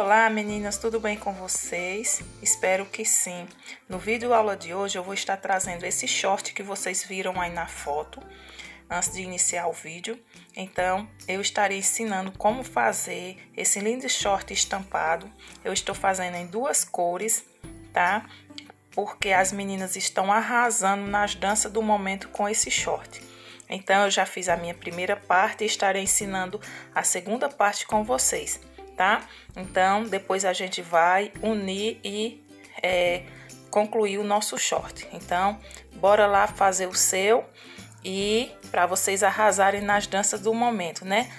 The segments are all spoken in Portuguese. Olá meninas, tudo bem com vocês? Espero que sim. No vídeo aula de hoje eu vou estar trazendo esse short que vocês viram aí na foto, antes de iniciar o vídeo. Então, eu estarei ensinando como fazer esse lindo short estampado. Eu estou fazendo em duas cores, tá? Porque as meninas estão arrasando nas danças do momento com esse short. Então, eu já fiz a minha primeira parte e estarei ensinando a segunda parte com vocês. Tá? Então, depois a gente vai unir e concluir o nosso short. Então, bora lá fazer o seu e para vocês arrasarem nas danças do momento, né?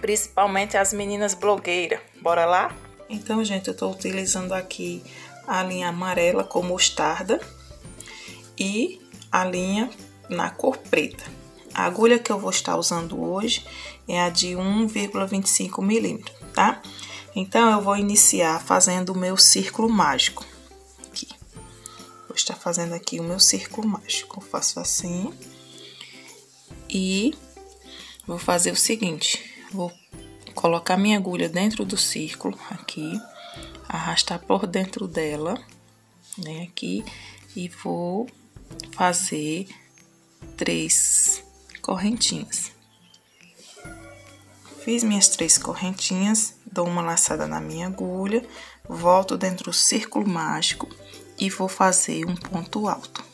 Principalmente as meninas blogueiras. Bora lá? Então, gente, eu tô utilizando aqui a linha amarela com mostarda e a linha na cor preta. A agulha que eu vou estar usando hoje é a de 1,25 milímetros, tá? Então, eu vou iniciar fazendo o meu círculo mágico. Aqui. Vou estar fazendo aqui o meu círculo mágico. Eu faço assim. E vou fazer o seguinte. Vou colocar minha agulha dentro do círculo, aqui. Arrastar por dentro dela, né? Aqui. E vou fazer 3 correntinhas. Fiz minhas 3 correntinhas, dou uma laçada na minha agulha, volto dentro do círculo mágico e vou fazer um ponto alto.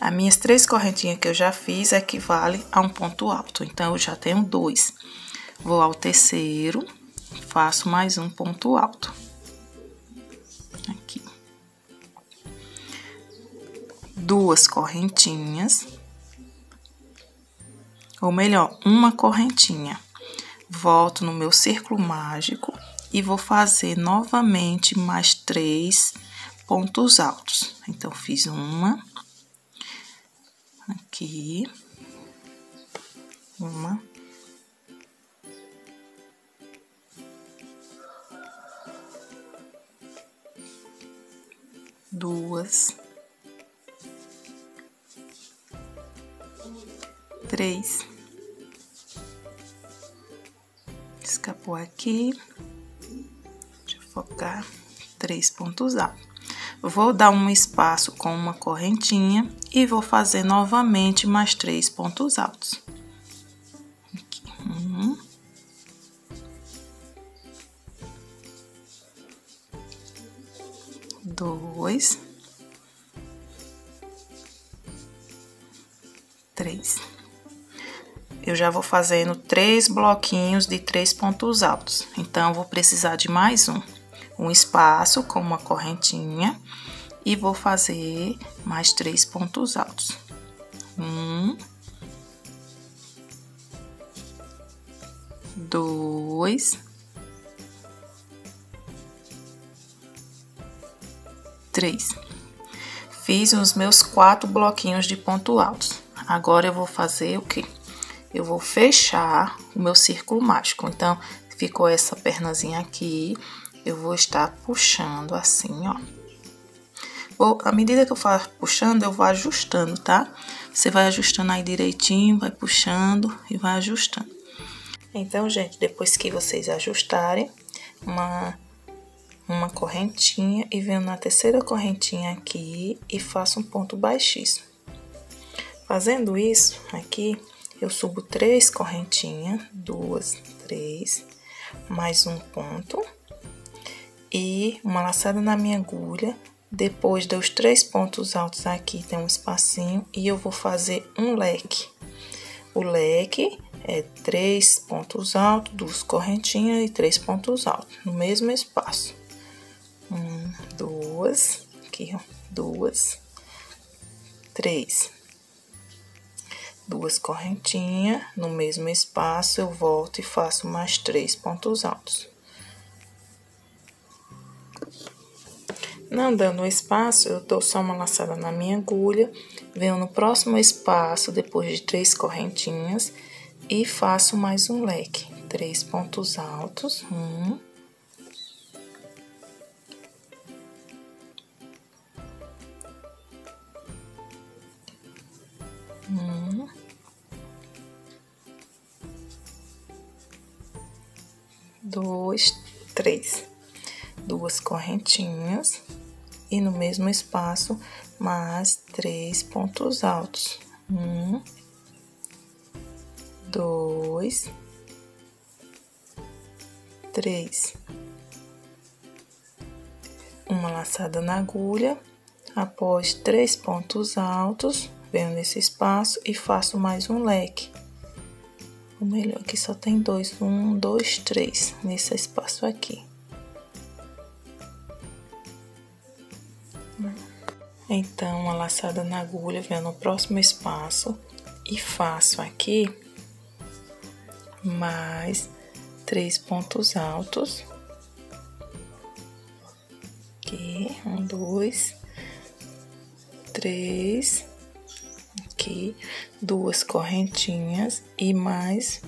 As minhas 3 correntinhas que eu já fiz equivale a um ponto alto, então eu já tenho 2. Vou ao terceiro, faço mais um ponto alto. Aqui. 2 correntinhas, ou melhor, uma correntinha. Volto no meu círculo mágico e vou fazer novamente mais 3 pontos altos. Então, fiz uma, aqui, uma, duas, 3, escapou aqui, deixa eu focar, 3 pontos altos. Vou dar um espaço com uma correntinha e vou fazer novamente mais 3 pontos altos. Aqui, 1, 2, 3. Eu já vou fazendo 3 bloquinhos de 3 pontos altos. Então, vou precisar de mais um espaço com uma correntinha e vou fazer mais 3 pontos altos. 1, 2, 3. Fiz os meus 4 bloquinhos de ponto altos. Agora, eu vou fazer o quê? Eu vou fechar o meu círculo mágico. Então, ficou essa pernazinha aqui. Eu vou estar puxando assim, ó. Ou, à medida que eu for puxando, eu vou ajustando, tá? Você vai ajustando aí direitinho, vai puxando e vai ajustando. Então, gente, depois que vocês ajustarem, uma correntinha e venho na terceira correntinha aqui e faço um ponto baixíssimo. Fazendo isso aqui, eu subo 3 correntinhas, 2, 3, mais um ponto e uma laçada na minha agulha. Depois dos 3 pontos altos aqui, tem um espacinho e eu vou fazer um leque. O leque é 3 pontos altos, 2 correntinhas e 3 pontos altos no mesmo espaço. 1, 2, aqui, ó, 2, 3. 2 correntinhas, no mesmo espaço eu volto e faço mais 3 pontos altos. Não dando espaço, eu dou só uma laçada na minha agulha, venho no próximo espaço, depois de 3 correntinhas, e faço mais um leque. 3 pontos altos, 1, 2, 3, duas correntinhas e no mesmo espaço mais 3 pontos altos. 1, 2, 3, uma laçada na agulha. Após 3 pontos altos, venho nesse espaço e faço mais um leque. Ou melhor, aqui só tem 2, 1, 2, 3, nesse espaço aqui. Então, uma laçada na agulha, venho no próximo espaço e faço aqui mais 3 pontos altos. Aqui, 1, 2, 3, aqui, duas correntinhas e mais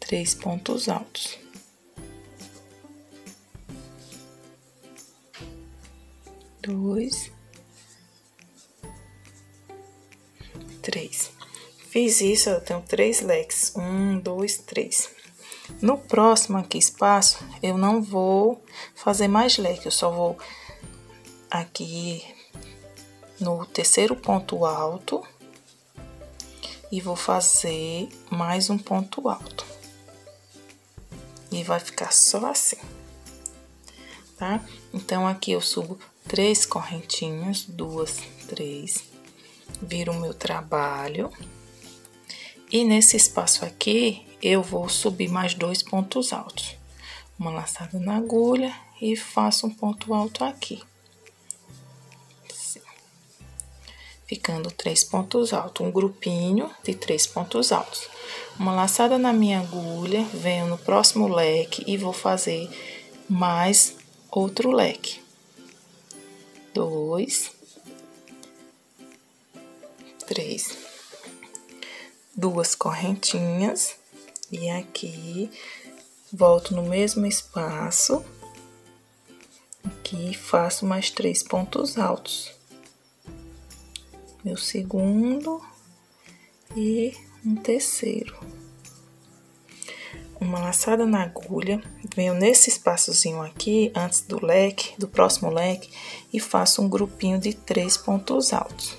3 pontos altos. Dois, três. Fiz isso, eu tenho 3 leques. 1, 2, 3. No próximo aqui espaço, eu não vou fazer mais leque, eu só vou aqui no terceiro ponto alto e vou fazer mais um ponto alto. E vai ficar só assim, tá? Então, aqui eu subo 3 correntinhas, 2, 3, viro o meu trabalho. E nesse espaço aqui, eu vou subir mais 2 pontos altos. Uma laçada na agulha e faço um ponto alto aqui. Assim. Ficando 3 pontos altos, um grupinho de 3 pontos altos. Uma laçada na minha agulha, venho no próximo leque e vou fazer mais outro leque. 2, 3. Duas correntinhas e aqui volto no mesmo espaço aqui, faço mais 3 pontos altos, meu segundo e um terceiro. Uma laçada na agulha, venho nesse espaçozinho aqui antes do leque, do próximo leque, e faço um grupinho de 3 pontos altos.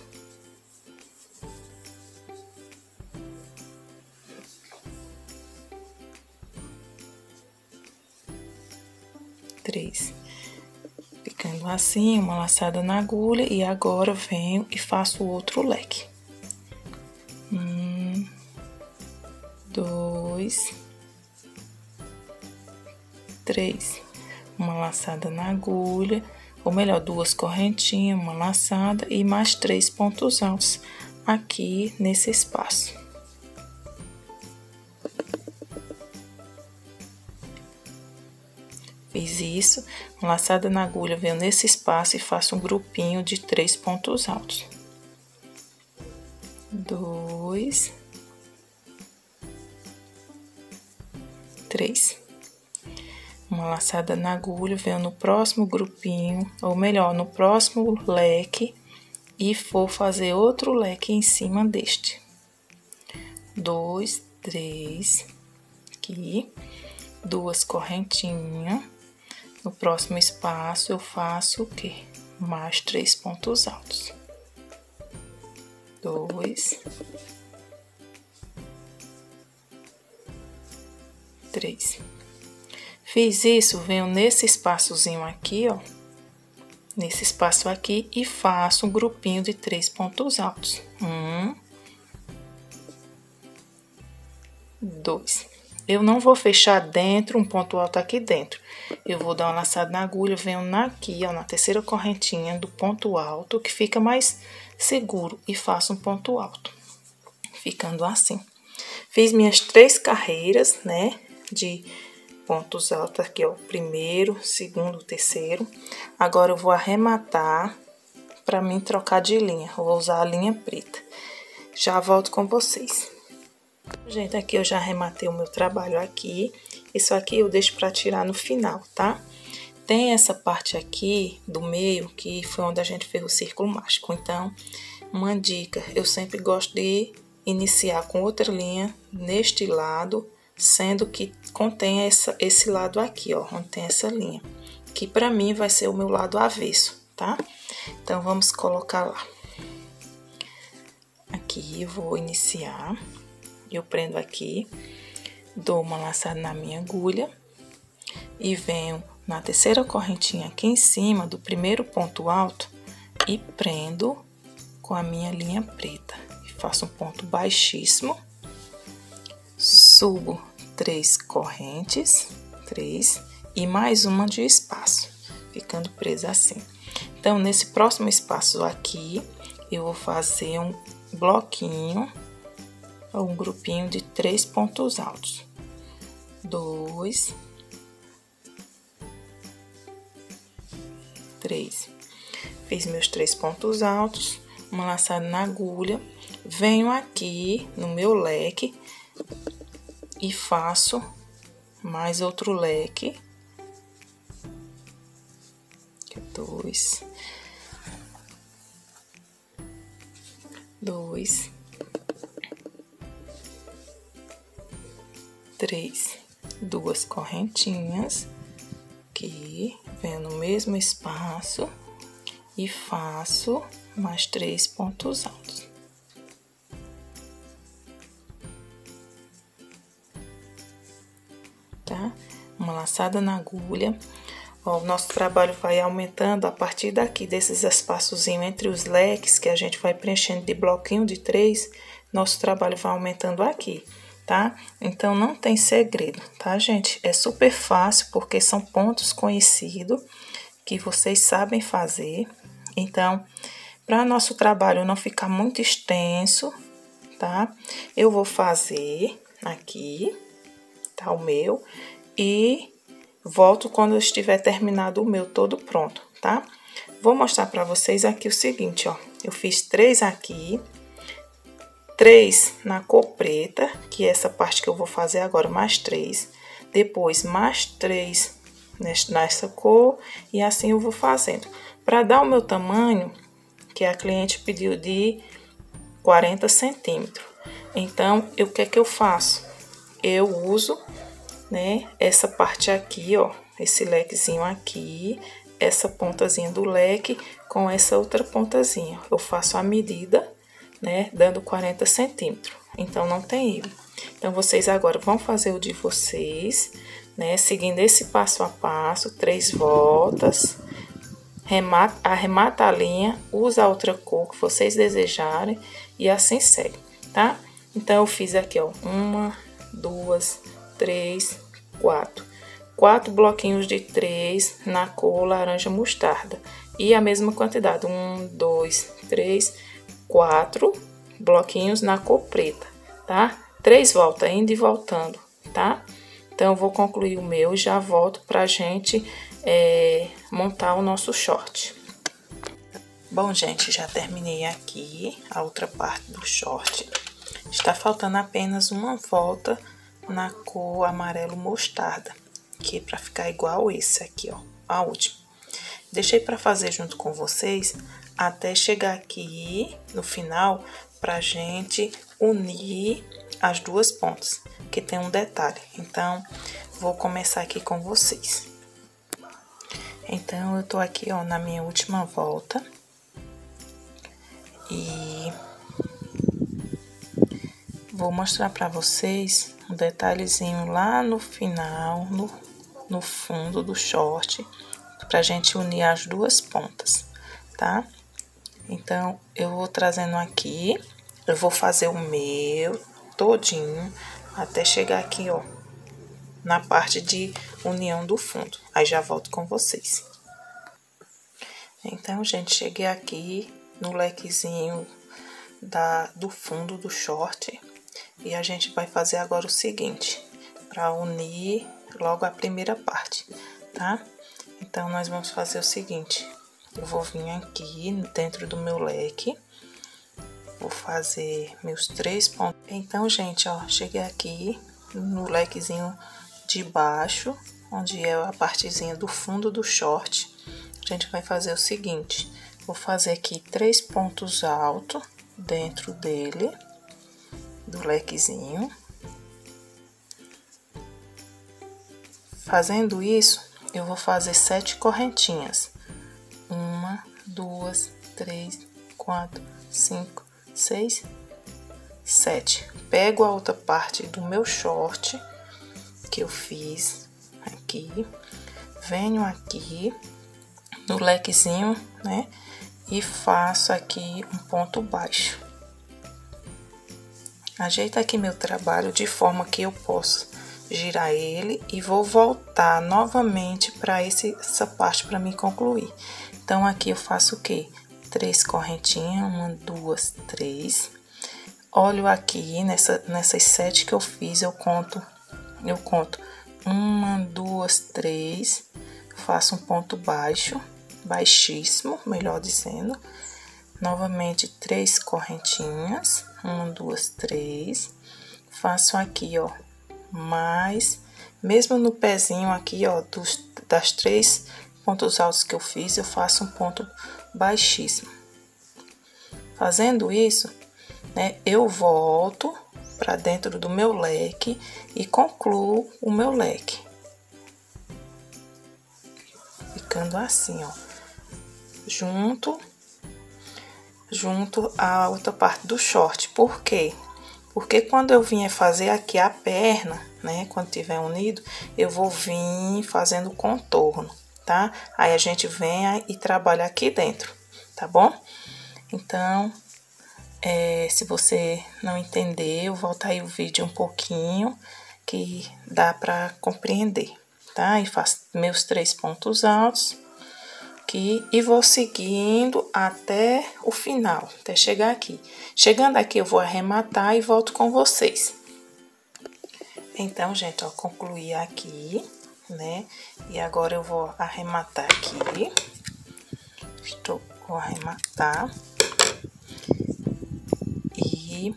Ficando assim, uma laçada na agulha e agora venho e faço outro leque. 1, 2, 3, uma laçada na agulha, ou melhor, duas correntinhas, uma laçada e mais 3 pontos altos aqui nesse espaço. Fiz isso, uma laçada na agulha, venho nesse espaço e faço um grupinho de 3 pontos altos. 2, 3. Uma laçada na agulha, venho no próximo grupinho, ou melhor, no próximo leque, e vou fazer outro leque em cima deste. 2, 3, aqui, duas correntinhas. No próximo espaço, eu faço o quê? Mais 3 pontos altos. 2, 3. Fiz isso, venho nesse espaçozinho aqui, ó. Nesse espaço aqui e faço um grupinho de 3 pontos altos. 1, 2. Eu não vou fechar dentro, um ponto alto aqui dentro. Eu vou dar uma laçada na agulha, venho aqui, ó, na terceira correntinha do ponto alto, que fica mais seguro, e faço um ponto alto. Ficando assim. Fiz minhas 3 carreiras, né, de pontos altos aqui, ó, primeiro, segundo, terceiro. Agora, eu vou arrematar pra mim trocar de linha. Eu vou usar a linha preta. Já volto com vocês. Gente, aqui eu já arrematei o meu trabalho aqui. Isso aqui eu deixo para tirar no final, tá? Tem essa parte aqui do meio que foi onde a gente fez o círculo mágico. Então, uma dica, eu sempre gosto de iniciar com outra linha neste lado, sendo que contém esse lado aqui, ó, onde tem essa linha, que pra mim vai ser o meu lado avesso, tá? Então, vamos colocar lá. Aqui eu vou iniciar, eu prendo aqui, dou uma laçada na minha agulha e venho na terceira correntinha aqui em cima do primeiro ponto alto e prendo com a minha linha preta. Faço um ponto baixíssimo, subo 3 correntes, 3, e mais uma de espaço, ficando presa assim. Então, nesse próximo espaço aqui, eu vou fazer um bloquinho, ou um grupinho de 3 pontos altos. 2, 3. Fiz meus 3 pontos altos, uma laçada na agulha, venho aqui no meu leque e faço mais outro leque. 2, 3, 2 correntinhas, que venho no mesmo espaço e faço mais 3 pontos altos. 1 laçada na agulha. Ó, o nosso trabalho vai aumentando a partir daqui, desses espaçozinhos entre os leques, que a gente vai preenchendo de bloquinho de 3, nosso trabalho vai aumentando aqui, tá? Então, não tem segredo, tá, gente? É super fácil, porque são pontos conhecidos, que vocês sabem fazer. Então, para nosso trabalho não ficar muito extenso, tá? Eu vou fazer aqui, tá, o meu... E volto quando eu estiver terminado o meu todo pronto, tá? Vou mostrar pra vocês aqui o seguinte, ó. Eu fiz 3 aqui, 3 na cor preta, que é essa parte que eu vou fazer agora, mais 3. Depois, mais 3 nessa cor, e assim eu vou fazendo. Pra dar o meu tamanho, que a cliente pediu de 40 centímetros. Então, o que é que eu faço? Eu uso... né? Essa parte aqui, ó, esse lequezinho aqui, essa pontazinha do leque com essa outra pontazinha. Eu faço a medida, né, dando 40 centímetros. Então, não tem erro. Então, vocês agora vão fazer o de vocês, né, seguindo esse passo a passo, 3 voltas, arremata a linha, usa a outra cor que vocês desejarem e assim segue, tá? Então, eu fiz aqui, ó, 1, 2, 3, 4 bloquinhos de 3 na cor laranja mostarda e a mesma quantidade, 1, 2, 3, 4 bloquinhos na cor preta, tá? 3 voltas indo e voltando, tá? Então, eu vou concluir o meu e já volto pra gente montar o nosso short. Bom, gente, já terminei aqui a outra parte do short. Está faltando apenas uma volta na cor amarelo mostarda, que é para ficar igual esse aqui, ó, a última. Deixei para fazer junto com vocês até chegar aqui no final, pra gente unir as duas pontas, que tem um detalhe. Então, vou começar aqui com vocês. Então, eu tô aqui, ó, na minha última volta e vou mostrar pra vocês um detalhezinho lá no final, no fundo do short, pra gente unir as duas pontas, tá? Então, eu vou trazendo aqui, eu vou fazer o meu todinho, até chegar aqui, ó, na parte de união do fundo. Aí, já volto com vocês. Então, gente, cheguei aqui no lequezinho do fundo do short. E a gente vai fazer agora o seguinte, para unir logo a primeira parte, tá? Então, nós vamos fazer o seguinte, eu vou vir aqui dentro do meu leque, vou fazer meus 3 pontos. Então, gente, ó, cheguei aqui no lequezinho de baixo, onde é a partezinha do fundo do short, a gente vai fazer o seguinte, vou fazer aqui 3 pontos altos dentro dele, do lequezinho, Fazendo isso, eu vou fazer 7 correntinhas. 1, 2, 3, 4, 5, 6, 7. Pego a outra parte do meu short que eu fiz aqui, venho aqui no lequezinho, né? E faço aqui um ponto baixo. Ajeito aqui meu trabalho de forma que eu possa girar ele e vou voltar novamente para essa parte para me concluir. Então, aqui eu faço o quê? 3 correntinhas, 1, 2, 3. Olho aqui nessas 7 que eu fiz, eu conto 1, 2, 3, faço um ponto baixo, baixíssimo, melhor dizendo, novamente 3 correntinhas, 1, 2, 3, faço aqui, ó, mais, mesmo no pezinho aqui, ó, das 3 pontos altos que eu fiz, eu faço um ponto baixíssimo. Fazendo isso, né, eu volto para dentro do meu leque e concluo o meu leque. Ficando assim, ó, junto à outra parte do short. Por quê? Porque quando eu vinha fazer aqui a perna, né, quando tiver unido, eu vou vir fazendo o contorno, tá? Aí a gente vem e trabalha aqui dentro, tá bom? Então, se você não entendeu, volta aí o vídeo um pouquinho, que dá pra compreender, tá? E faço meus 3 pontos altos aqui e vou seguindo até o final, até chegar aqui. Chegando aqui, eu vou arrematar e volto com vocês. Então, gente, ó, concluí aqui, né? E agora eu vou arrematar aqui. Vou arrematar. E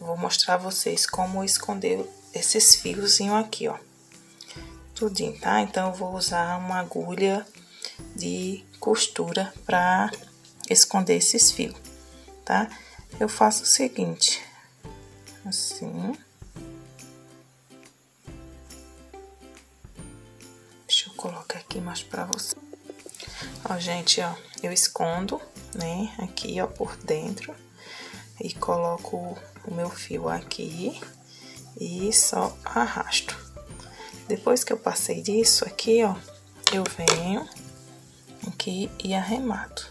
vou mostrar a vocês como esconder esses fiozinhos aqui, ó, tudinho, tá? Então, eu vou usar uma agulha de costura para esconder esses fios, tá? Eu faço o seguinte, assim. Deixa eu colocar aqui mais para você. Ó, gente, ó, eu escondo, né, aqui, ó, por dentro. E coloco o meu fio aqui e só arrasto. Depois que eu passei disso aqui, ó, eu venho aqui e arremato.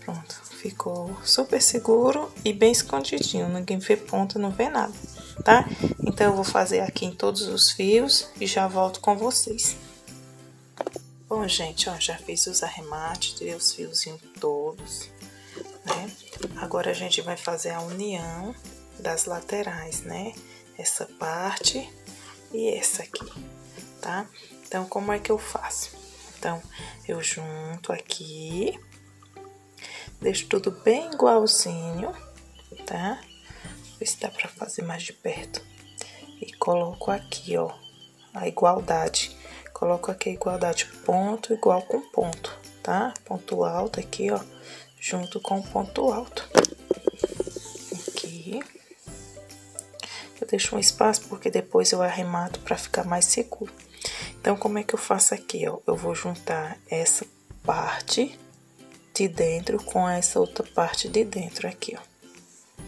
Pronto, ficou super seguro e bem escondidinho, ninguém vê ponta, não vê nada, tá? Então, eu vou fazer aqui em todos os fios e já volto com vocês. Bom, gente, ó, já fiz os arremates, tirei os fiozinhos todos, né? Agora a gente vai fazer a união das laterais, né? Essa parte e essa aqui, tá? Então, como é que eu faço? Então, eu junto aqui, deixo tudo bem igualzinho, tá? Ver se dá pra fazer mais de perto. E coloco aqui, ó, a igualdade. Coloco aqui a igualdade ponto igual com ponto, tá? Ponto alto aqui, ó, junto com ponto alto. Aqui. Eu deixo um espaço porque depois eu arremato pra ficar mais seguro. Então, como é que eu faço aqui, ó? Eu vou juntar essa parte de dentro com essa outra parte de dentro aqui, ó.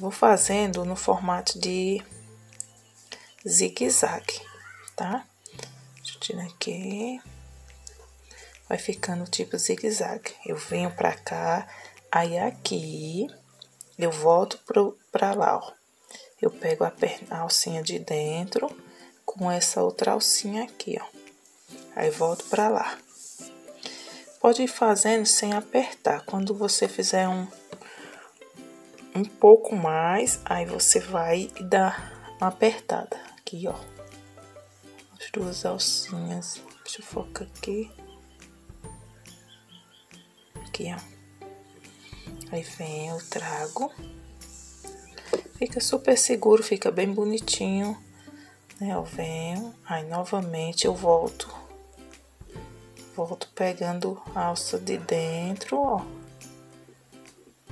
Vou fazendo no formato de zigue-zague, tá? Deixa eu tirar aqui. Vai ficando tipo zigue-zague. Eu venho pra cá, aí aqui, eu volto pra lá, ó. Eu pego a alcinha de dentro com essa outra alcinha aqui, ó. Aí, volto pra lá. Pode ir fazendo sem apertar. Quando você fizer um pouco mais, aí você vai dar uma apertada aqui, ó. As duas alcinhas. Deixa eu focar aqui. Aqui, ó. Aí, vem, eu trago. Fica super seguro, fica bem bonitinho, né? Eu venho, aí novamente eu volto pegando a alça de dentro, ó,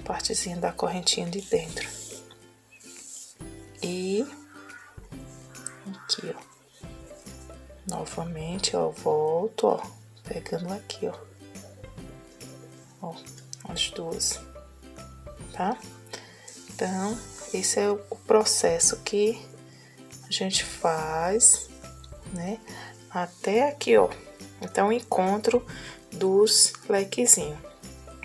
partezinha da correntinha de dentro, e aqui, ó. Novamente, ó, volto, ó, pegando aqui, ó. Ó, as duas, tá? Então, esse é o processo que a gente faz, né? Até aqui, ó. Então, o encontro dos lequezinhos,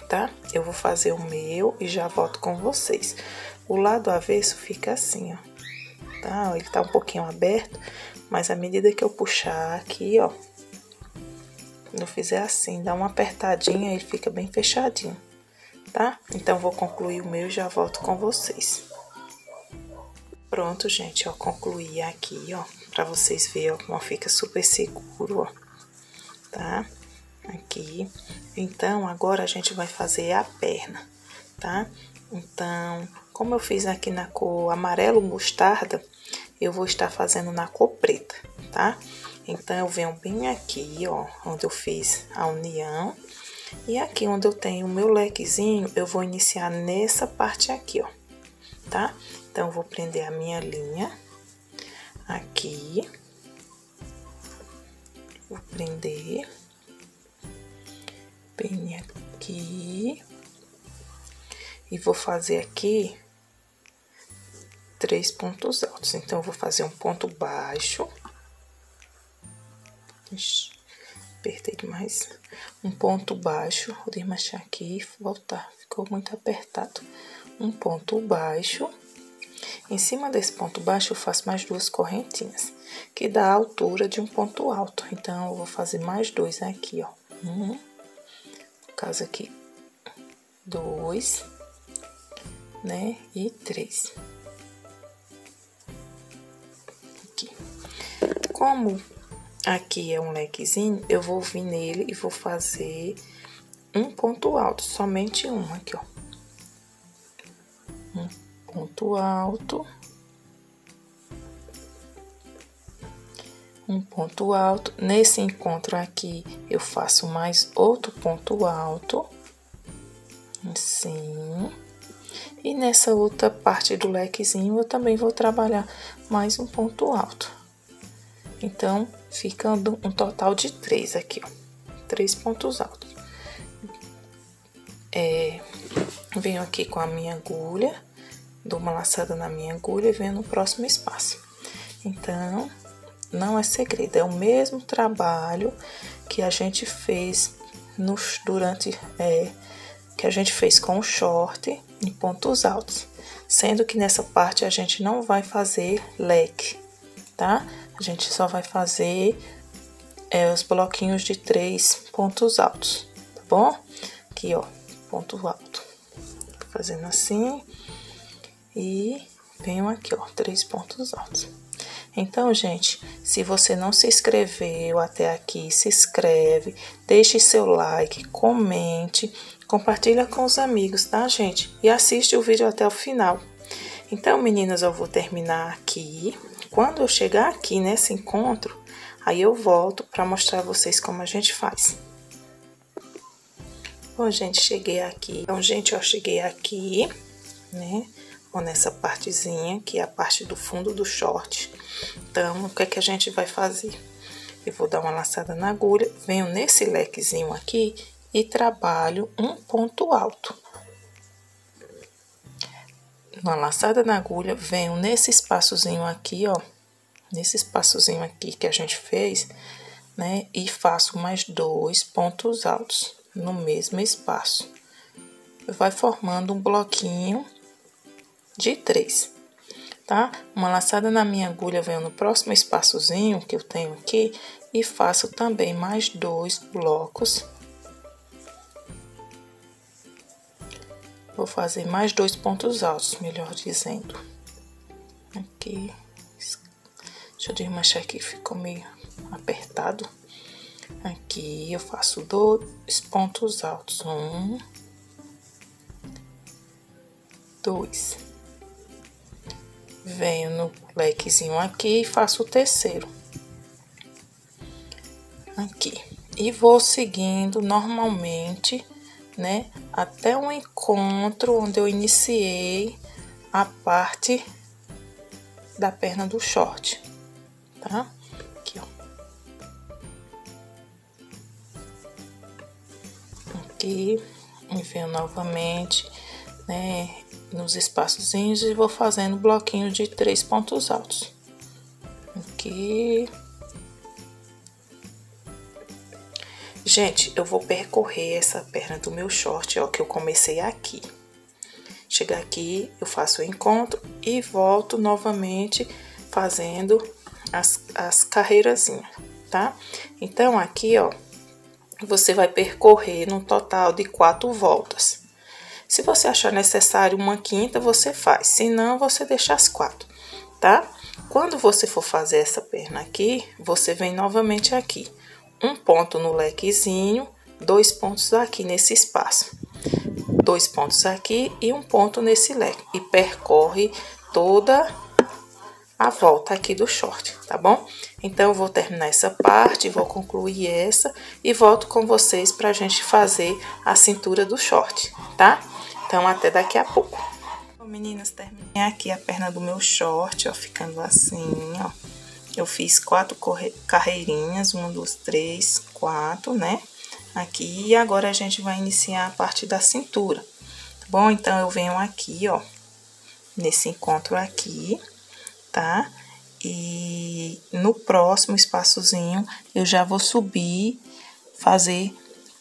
tá? Eu vou fazer o meu e já volto com vocês. O lado avesso fica assim, ó, tá? Ele tá um pouquinho aberto, mas à medida que eu puxar aqui, ó, quando eu fizer assim, dá uma apertadinha, ele fica bem fechadinho, tá? Então, vou concluir o meu e já volto com vocês. Pronto, gente, ó, concluí aqui, ó, pra vocês verem, ó, como fica super seguro, ó, tá? Aqui. Então, agora a gente vai fazer a perna, tá? Então, como eu fiz aqui na cor amarelo mostarda, eu vou estar fazendo na cor preta, tá? Então, eu venho bem aqui, ó, onde eu fiz a união. E aqui onde eu tenho o meu lequezinho, eu vou iniciar nessa parte aqui, ó, tá? Então, eu vou prender a minha linha aqui. Vou prender bem aqui. E vou fazer aqui 3 pontos altos. Então, eu vou fazer um ponto baixo. Ixi, apertei demais. Um ponto baixo, vou desmanchar aqui e voltar. Ficou muito apertado. Um ponto baixo. Em cima desse ponto baixo, eu faço mais 2 correntinhas, que dá a altura de um ponto alto. Então, eu vou fazer mais 2 aqui, ó. No caso aqui, 2, né? E 3. Aqui. Como aqui é um lequezinho, eu vou vir nele e vou fazer um ponto alto, somente um aqui, ó. Um ponto alto. Um ponto alto. Nesse encontro aqui, eu faço mais outro ponto alto. Assim. E nessa outra parte do lequezinho, eu também vou trabalhar mais um ponto alto. Então, ficando um total de 3 aqui, ó. 3 pontos altos. É, venho aqui com a minha agulha, dou uma laçada na minha agulha e venho no próximo espaço. Então, não é segredo, é o mesmo trabalho que a gente fez com o short em pontos altos, sendo que nessa parte a gente não vai fazer leque, tá? A gente só vai fazer os bloquinhos de 3 pontos altos, tá bom? Aqui, ó, ponto alto, fazendo assim, e venho aqui, ó, 3 pontos altos. Então, gente, se você não se inscreveu até aqui, se inscreve, deixe seu like, comente, compartilha com os amigos, tá, gente? E assiste o vídeo até o final. Então, meninas, eu vou terminar aqui. Quando eu chegar aqui nesse encontro, aí eu volto para mostrar a vocês como a gente faz. Bom, gente, cheguei aqui. Então, gente, eu cheguei aqui, né? Ó, nessa partezinha, que é a parte do fundo do short. Então, o que é que a gente vai fazer? Eu vou dar uma laçada na agulha, venho nesse lequezinho aqui e trabalho um ponto alto. Uma laçada na agulha, venho nesse espaçozinho aqui, ó. Nesse espaçozinho aqui que a gente fez, né? E faço mais 2 pontos altos no mesmo espaço. Vai formando um bloquinho de 3, tá? Uma laçada na minha agulha, venho no próximo espaçozinho que eu tenho aqui e faço também mais 2 blocos. Vou fazer mais 2 pontos altos, melhor dizendo. Aqui, deixa eu desmanchar aqui, ficou meio apertado. Aqui eu faço 2 pontos altos, 1, 2. Venho no lequezinho aqui e faço o terceiro. Aqui. E vou seguindo normalmente, né? Até o encontro onde eu iniciei a parte da perna do short, tá? Aqui, ó. Aqui, enfio novamente, né, nos espaçozinhos e vou fazendo bloquinho de 3 pontos altos. Aqui. Gente, eu vou percorrer essa perna do meu short, ó, que eu comecei aqui. Chegar aqui, eu faço o encontro e volto novamente fazendo as carreirazinhas, tá? Então, aqui, ó, você vai percorrer num total de 4 voltas. Se você achar necessário uma quinta, você faz, se não, você deixa as 4, tá? Quando você for fazer essa perna aqui, você vem novamente aqui. Um ponto no lequezinho, 2 pontos aqui nesse espaço, 2 pontos aqui e 1 ponto nesse leque. E percorre toda a volta aqui do short, tá bom? Então, eu vou terminar essa parte, vou concluir essa e volto com vocês pra gente fazer a cintura do short, tá? Então, até daqui a pouco. Bom, meninas, terminei aqui a perna do meu short, ó, ficando assim, ó. Eu fiz 4 carreirinhas, 1, 2, 3, 4, né? Aqui, e agora a gente vai iniciar a parte da cintura, tá bom? Então, eu venho aqui, ó, nesse encontro aqui, tá? E no próximo espaçozinho, eu já vou subir, fazer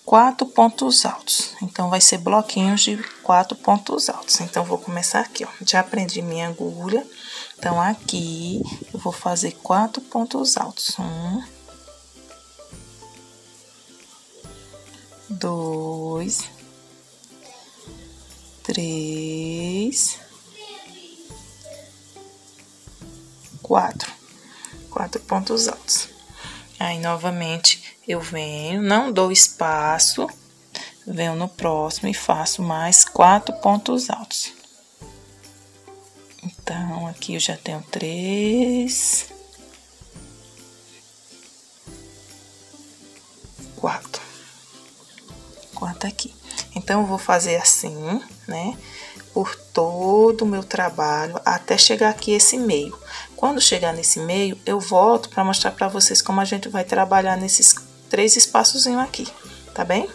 4 pontos altos. Então, vai ser bloquinhos de 4 pontos altos. Então, vou começar aqui, ó, já prendi minha agulha. Então, aqui, eu vou fazer 4 pontos altos. 1, 2, 3, 4. 4 pontos altos. Aí, novamente, eu venho, não dou espaço, venho no próximo e faço mais 4 pontos altos. Então, aqui eu já tenho 3, 4 aqui. Então, eu vou fazer assim, né, por todo o meu trabalho, até chegar aqui esse meio. Quando chegar nesse meio, eu volto para mostrar para vocês como a gente vai trabalhar nesses 3 espaçozinhos aqui, tá bem?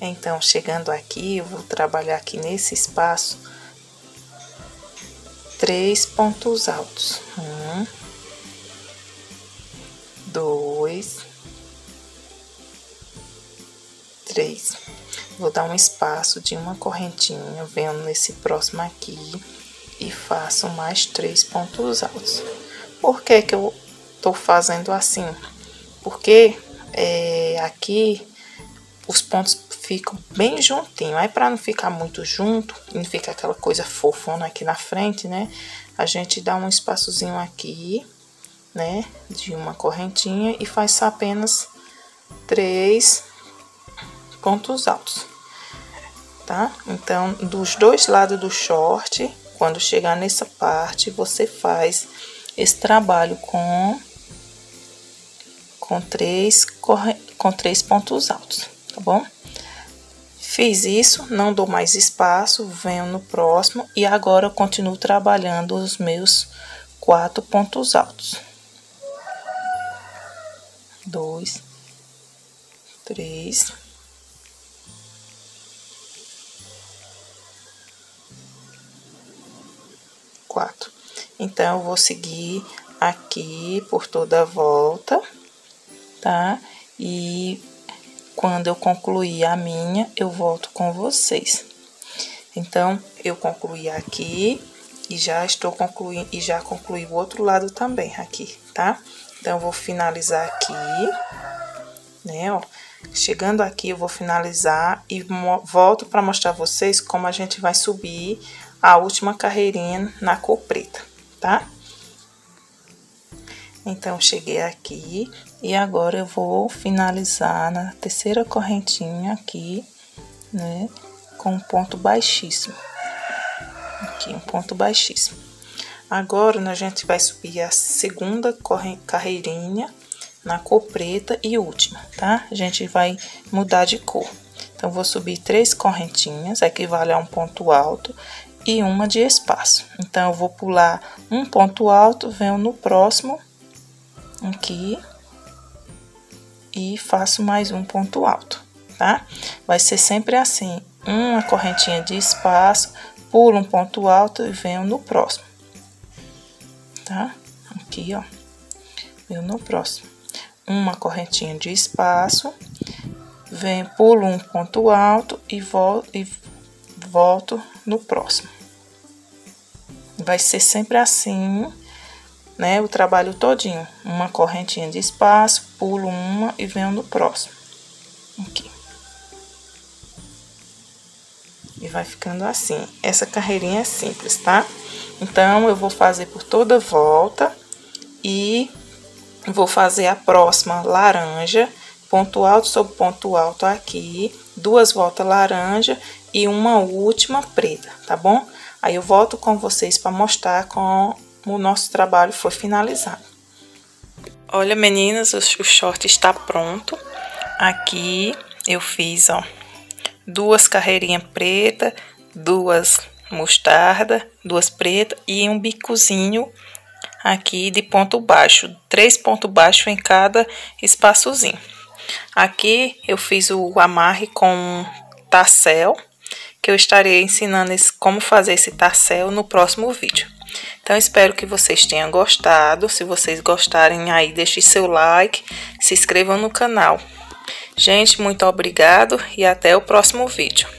Então, chegando aqui, eu vou trabalhar aqui nesse espaço 3 pontos altos. 1, 2, 3. Vou dar um espaço de uma correntinha, venho nesse próximo aqui e faço mais 3 pontos altos. Por que que eu tô fazendo assim? Porque aqui os pontos ficam bem juntinho, aí para não ficar muito junto, não fica aquela coisa fofona aqui na frente, né? A gente dá um espaçozinho aqui, né, de uma correntinha e faz apenas 3 pontos altos, tá? Então, dos 2 lados do short, quando chegar nessa parte, você faz esse trabalho com três pontos altos, tá bom? Fiz isso, não dou mais espaço, venho no próximo e agora eu continuo trabalhando os meus 4 pontos altos. 2, 3. Então, eu vou seguir aqui por toda a volta, tá? E quando eu concluir a minha, eu volto com vocês. Então, eu concluí aqui e já estou concluindo, e já concluí o outro lado também aqui, tá? Então, eu vou finalizar aqui, né, ó. Chegando aqui, eu vou finalizar e volto para mostrar vocês como a gente vai subir a última carreirinha na cor preta, tá? Então, cheguei aqui e agora eu vou finalizar na terceira correntinha aqui, né, com um ponto baixíssimo. Aqui, um ponto baixíssimo. Agora, a gente vai subir a segunda carreirinha na cor preta e última, tá? A gente vai mudar de cor. Então, vou subir 3 correntinhas, equivale a um ponto alto e uma de espaço. Então, eu vou pular um ponto alto, venho no próximo aqui e faço mais um ponto alto, tá? Vai ser sempre assim, uma correntinha de espaço, pulo um ponto alto e venho no próximo, tá? Aqui, ó, venho no próximo, uma correntinha de espaço, venho, pulo um ponto alto e volto no próximo. Vai ser sempre assim, né, o trabalho todinho, uma correntinha de espaço, pulo uma e venho no próximo, aqui. E vai ficando assim, essa carreirinha é simples, tá? Então, eu vou fazer por toda volta e vou fazer a próxima laranja, ponto alto sobre ponto alto aqui, duas voltas laranja e uma última preta, tá bom? Aí eu volto com vocês para mostrar com o nosso trabalho foi finalizado. Olha, meninas, o short está pronto. Aqui eu fiz, ó, duas carreirinhas preta, duas mostarda, duas preta e um bicozinho aqui de ponto baixo, 3 pontos baixos em cada espaçozinho. Aqui eu fiz o amarre com tassel, que eu estarei ensinando como fazer esse tassel no próximo vídeo. Então, espero que vocês tenham gostado. Se vocês gostarem, aí deixe seu like, se inscrevam no canal. Gente, muito obrigado e até o próximo vídeo.